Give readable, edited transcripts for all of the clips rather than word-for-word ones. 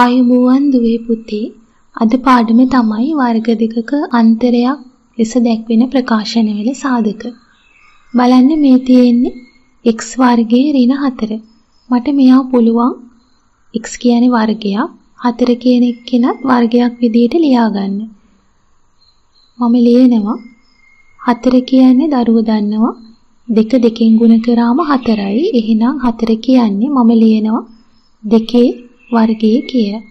ආයුබෝවන් දුවේ පුතේ අද පාඩමේ තමයි වර්ග දෙකක අන්තරයක් ලෙස දැක්වෙන ප්‍රකාශනවල සාධක බලන්න මේ තියෙන්නේ x වර්ගයේ -4 මට මෙයා පුළුවන් x කියන්නේ වර්ගයක් 4 කියන එකනත් වර්ගයක් විදිහට ලියා ගන්න මම ලියනවා 4 කියන්නේ දරුව දන්නවා 2 දෙකෙන් ගුණ කරාම 4යි එහෙනම් 4 කියන්නේ මම ලියනවා 2 वर्गीय किया।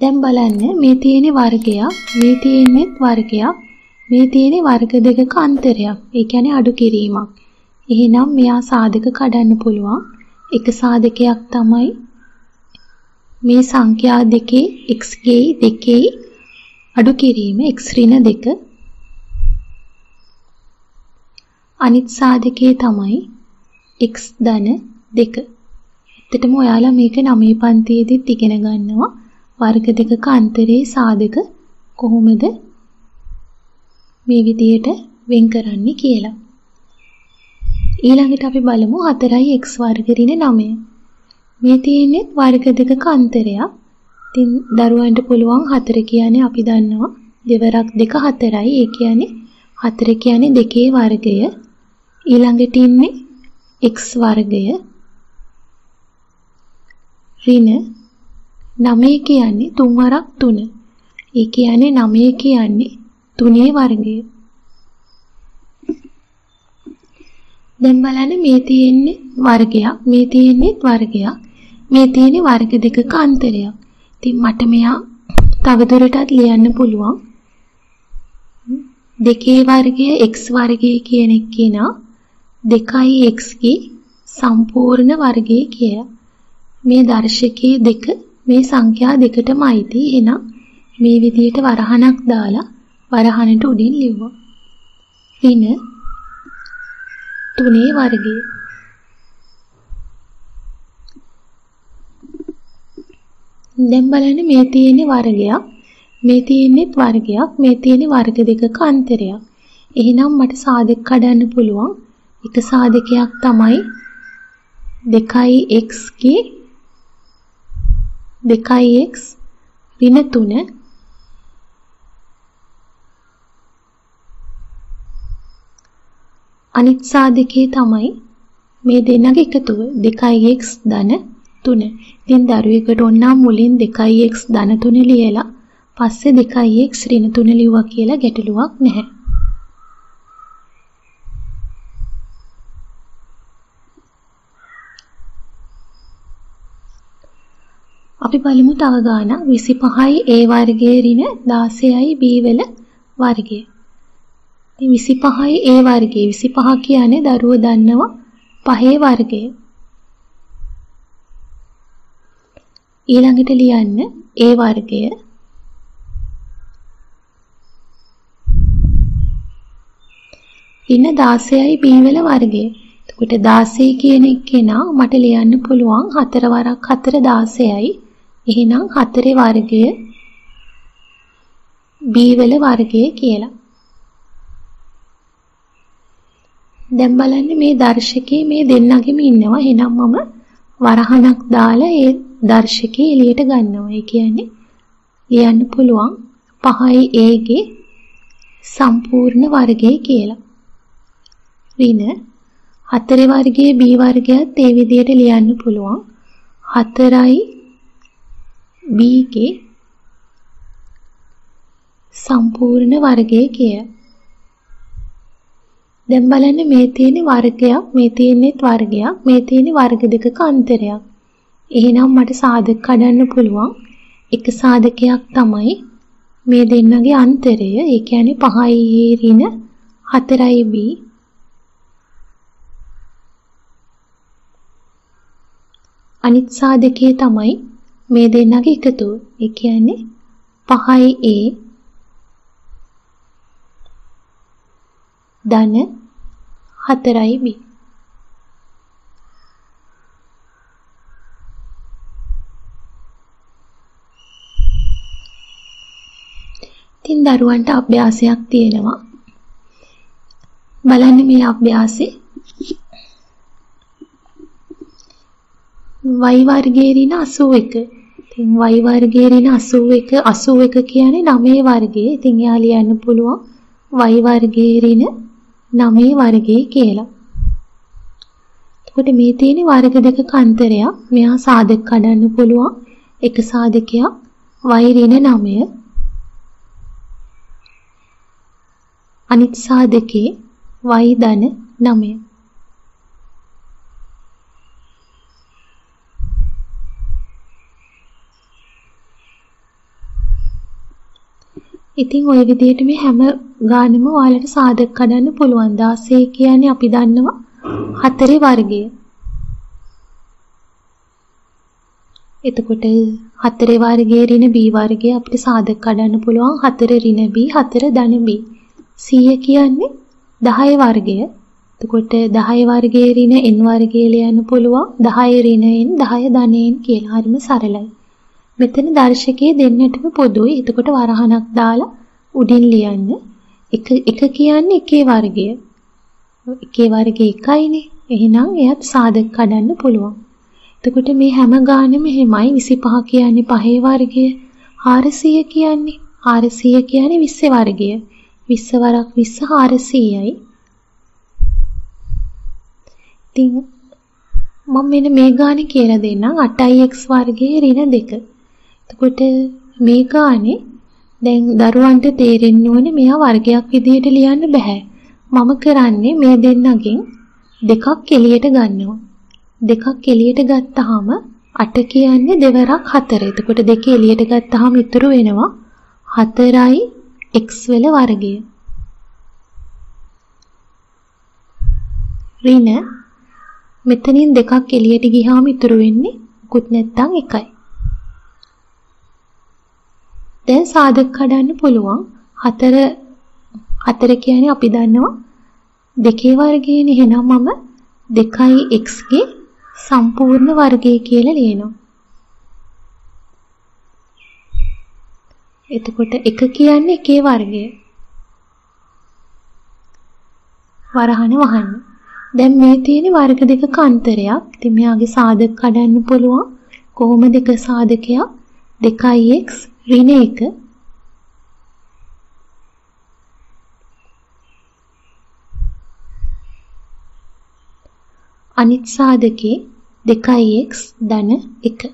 दम बलाने मेथीने वर्गया, मेथीने वर्गया, मेथीने वर्ग देखा कांतरिया, एक याने आडू किरीमा। यही नाम मेरा साधक का डन पुलवा, एक साधक के अक्तमाई, मे संख्या देखे, एक्स के देखे, आडू किरीमे एक्सरीना देकर, अनित साधक के तमाई, एक्स दाने देकर। ඇත්තටම ඔයාලා මේක 9 පන්තියේදීත් ඉගෙන ගන්නවා වර්ග දෙකක අන්තරයේ සාධක කොහොමද මේ විදියට වෙන් කරන්නේ කියලා. ඊළඟට අපි බලමු 4x වර්ග ඍණ 9. මේ තියෙන්නේ වර්ග දෙකක අන්තරයක්. ඉතින් දරුවන්ට පුළුවන් 4 කියන්නේ අපි දන්නවා දෙවරක් 2 4යි. ඒ කියන්නේ 4 කියන්නේ 2 වර්ගය. ඊළඟට ඉන්නේ x වර්ගය ऋण नमे की आने तुम्हारा तुन एक आने नमे की आने तुने वर्गे दंबलाने मेथीने वर्गया मेथीने वर्गया मेथीने वर्ग देख का अंतरया ते मट मेया तवदुरटात लियान्न पुलुवन देखे वर्गय x वर्गय කියන එක නා 2x ගේ සම්පූර්ණ වර්ගය කියලා මේ දර්ශකයේ දෙක මේ සංඛ්‍යා දෙකටම අයිති එහෙනම් මේ විදියට වරහණක් දාලා වරහණට උඩින් ලිව්වා ඍණ 3 වර්ගය දැන් බලන්න මේ තියෙන වර්ගයක් මේ තියෙන්නත් වර්ගයක් මේ තියෙන වර්ග දෙකක අන්තරයක් එහෙනම් මට සාධක කඩන්න පුළුවන් එක සාධකයක් තමයි 2x ගේ 2x ඍණ 3 අනිත් සාධකයේ තමයි මේ දෙන්නගේ එකතුව 2x ධන 3. ඉතින් දරුවෙකුට ඕන මුලින් 2x ධන 3 ලියලා පස්සේ 2x ඍණ 3 ලිව්වා කියලා ගැටලුවක් නැහැ. අපි බලමු තව ගානක් 25යි a වර්ගයේ ඍණ 16යි b වල වර්ගය. ඉතින් 25යි a වර්ගය 25 කියන්නේ දරුවෝ දන්නවා 5 වර්ගය. ඊළඟට ලියන්න a වර්ගය ඍණ 16යි b වල වර්ගය. එතකොට 16 කියන එකේනා මට ලියන්න පුළුවන් 4 වරක් 4 16යි එහෙනම් 4 වර්ගය b වල වර්ගය කියලා. දැන් බලන්න මේ දර්ශකයේ මේ දෙන්නගෙම ඉන්නවා. එහෙනම් මම වරහණක් දාලා ඒ දර්ශකයේ එළියට ගන්නවා. ඒ කියන්නේ ලියන්න පුළුවන් 5යි a ගේ සම්පූර්ණ වර්ගය කියලා. ඍණ 4 වර්ගයේ b වර්ගයත් ඒ විදිහට ලියන්න පුළුවන්. 4යි b के संपूर्ण वर्गय किया। දැන් බලන්න මේ තියෙන වර්ගයක් මේ තියෙනෙත් වර්ගයක් මේ තියෙන වර්ග දෙකක අන්තරයක්. එහෙනම් මට සාධක කඩන්න පුළුවන් එක සාධකයක් තමයි මේ දෙන්නගේ අන්තරය. ඒ කියන්නේ 5i ඍණ 4i b අනිත් සාධකයේ තමයි මේ දෙන්නගේ එකතු. ඒ කියන්නේ 5a ධන 4b. ඉතින් දරුවන්ට අභ්‍යාසයක් තියෙනවා. බලන්න මේ අභ්‍යාසෙ වයිවර්ගේරින 81. ඉතින් වයිවර්ගේරින 81 81 කියන්නේ 9 වර්ගය. ඉතින් එයා ලියන්න පුළුවන් වයිවර්ගේරින 9 වර්ගය කියලා. එතකොට මේ තියෙන වර්ග දෙක කන්තරයක්. මෙයා සාධක කඩන්න පුළුවන්. එක සාධකයක් වයිරින 9. අනිත් සාධකේ y ධන 9. ඉතින් ඔය විදිහට මේ හැම ගානෙම ඔයාලට සාධක කඩන්න පුළුවන්. 16 කියන්නේ අපි දන්නවා 4 වර්ගය. එතකොට 4 වර්ගයේ ඍණ b වර්ගය අපිට සාධක කඩන්න පුළුවන් 4 ඍණ b 4 ධන b. 100 කියන්නේ 10 වර්ගය. එතකොට 10 වර්ගයේ ඍණ n වර්ගය ලියන්න පුළුවන් 10 ඍණයෙන් 10 ධනයෙන් කියලා. හරිම සරලයි. මෙතන දර්ශකයේ දෙන්නටම පොදුයි. එතකොට වරහණක් දාලා උඩින් ලියන්න. 1 කියන්නේ 1 වර්ගය. 1 වර්ගය 1යිනේ. එහෙනම් එයත් සාධක කඩන්න පුළුවන්. එතකොට මේ හැම ගානෙම එහෙමයි 25 කියන්නේ 5 වර්ගය. 400 කියන්නේ 20 වර්ගය. 20 වරක් 20 400යි. ඉතින් මම මෙන්න මේ ගානේ කියලා දෙන්නම් 8x වර්ගයේ ඍණ 2. එතකොට මේ ගානේ දැන් දරුවන්ට තේරෙන්න ඕනේ මෙයා වර්ගයක් විදිහට ලියන්න බෑ. මම කරන්නේ මේ දෙන්නගෙන් දෙකක් එළියට ගන්නවා. දෙකක් එළියට ගත්තාම 8 කියන්නේ දෙවරක් 4. එතකොට දෙක එළියට ගත්තාම ඉතුරු වෙනවා 4යි x වල වර්ගය. ඍණ මෙතනින් දෙකක් එළියට ගියාම ඉතුරු වෙන්නේ කුත් නැත්තම් 1යි. දැන් සාධක කඩන්න පුළුවන් 4 කියන්නේ අපි දන්නවා 2 වර්ගයනේ. එහෙනම් මම 2x ගේ සම්පූර්ණ වර්ගය කියලා ලියනවා. එතකොට 1 කියන්නේ 1 වර්ගය. වරහන වහන්න. දැන් මේ තියෙන වර්ග දෙක කන්තරයක්. ඉතින් මෙයාගේ සාධක කඩන්න පුළුවන් කොහොමද? එක සාධකයක් 2x ඍණ 1 අනිත් සාධකේ 2x ධන 1.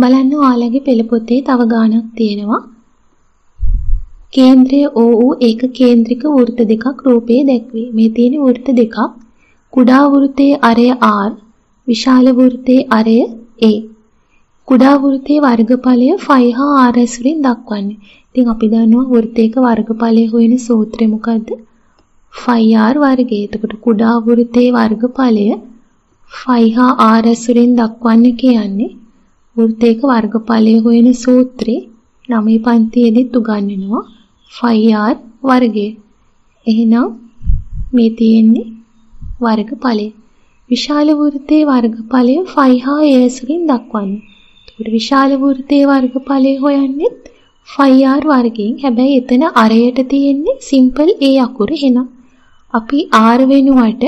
බලන්න ඔයාලගේ පෙළ පොතේ තව ගානක් තියෙනවා. केंद्रीय ओऊ एक केंद्रिक वृत्त දෙකක් රූපයේ දැක්වේ. මේ තියෙන වෘත්ත දෙකක් කුඩා වෘත්තයේ අරය r විශාල වෘත්තයේ අරය a. කුඩා වෘත්තයේ වර්ගඵලය 5 හා rs වලින් දක්වන්නේ. ඉතින් අපි දන්නවා වෘත්තයක වර්ගඵලය හොයන සූත්‍රය මොකද්ද? 5r වර්ගය. එතකොට කුඩා වෘත්තයේ වර්ගඵලය 5 හා rs වලින් දක්වන්නේ කියන්නේ වෘත්තයක වර්ගඵලය හොයන සූත්‍රේ 9 පන්තියේදීත් උගන්වනවා. 5r වර්ගය. එහෙනම් මේ තියෙන්නේ වර්ගඵලය. විශාල වෘත්තයේ වර්ගඵලය 5 හා s වලින් දක්වන්නේ. ඒකට විශාල වෘත්තයේ වර්ගඵලය හොයන්නේ 5r වර්ගයෙන්. හැබැයි එතන අරයට තියෙන්නේ සිම්පල් a අකුර. එහෙනම් අපි r වෙනුවට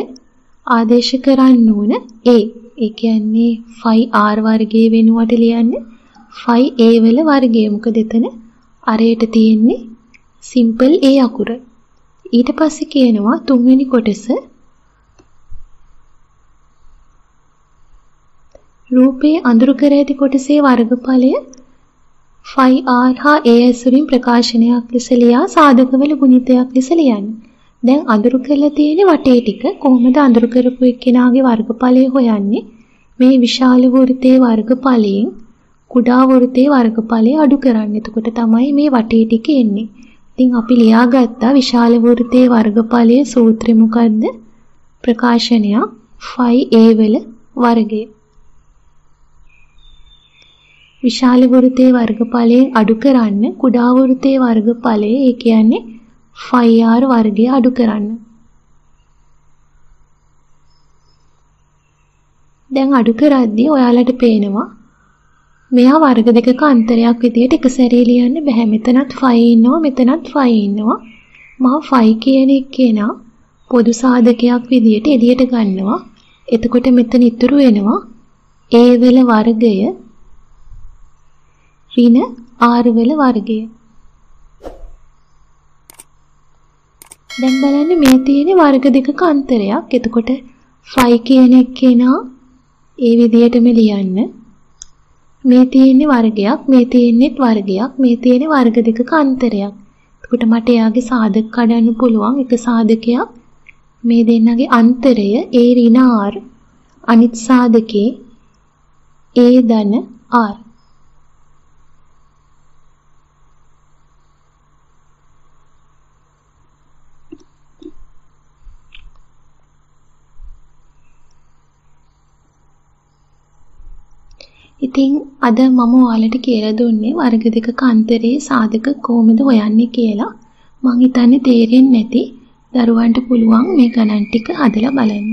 ආදේශ කරන්න ඕන a. ඒ කියන්නේ 5r වර්ගය වෙනුවට ලියන්නේ 5a වල වර්ගය. මොකද එතන අරයට තියෙන්නේ සිම්පල් a අකුර. ඊට පස්සේ කියනවා තුන්වෙනි කොටස රූපේ අඳුරු කර ඇති කොටසේ වර්ගඵලය 5r හා as වලින් ප්‍රකාශනයක් ලෙස ලියා සාධකවල ගුණිතයක් ලෙස ලියන්න. දැන් අඳුරු කරලා තියෙන වටේ ටික කොහොමද අඳුරු කරපු එක්කෙනාගේ වර්ගඵලය හොයන්නේ? මේ විශාල වෘත්තයේ වර්ගඵලයෙන් කුඩා වෘත්තයේ වර්ගඵලය අඩු කරන්න. එතකොට තමයි මේ වටේ ටික එන්නේ. ඉතින් අපි ලියාගත්තා විශාල වෘත්තයේ වර්ගඵලයේ සූත්‍රය මොකද්ද? ප්‍රකාශනය 5a වල වර්ගය. විශාල වෘත්තයේ වර්ගඵලයේ අඩු කරන්න කුඩා වෘත්තයේ වර්ගඵලයේ ඒ කියන්නේ 5r වර්ගය අඩු කරන්න. දැන් අඩු කරද්දී ඔයාලට පේනවා මෙයා වර්ග දෙකක අන්තරයක් විදියට එක සැරේ ලියන්න බෑ. මෙතනත් 5 ඉන්නවා මෙතනත් 5 ඉන්නවා. මම 5 කියන එකේනා පොදු සාධකයක් විදියට එළියට ගන්නවා. එතකොට මෙතන ඉතුරු වෙනවා A වල වර්ගය ඍණ R වල වර්ගය. දැන් බලන්න මේ තියෙන වර්ග දෙකක අන්තරයක්. එතකොට 5 කියන එකේනා ඒ විදියටම ලියන්න. මේ තියෙන වර්ගයක් මේ තියෙන්නත් වර්ගයක් මේ තියෙන වර්ග දෙකක අන්තරයක්. එතකොට මට එයාගේ සාධක කඩන්න පුළුවන්. එක සාධකයක් මේ දෙන්නගේ අන්තරය A ඍණ R අනිත් සාධකේ A ධන R. ඉතින් අද මම ඔයාලට කියලා දුන්නේ වර්ග දෙකක අන්තරයේ සාධක කොහොමද හොයන්නේ කියලා. මං හිතන්නේ තේරෙන්නේ නැති දරුවන්ට පුළුවන් මේ ගණන් ටික හදලා බලන්න.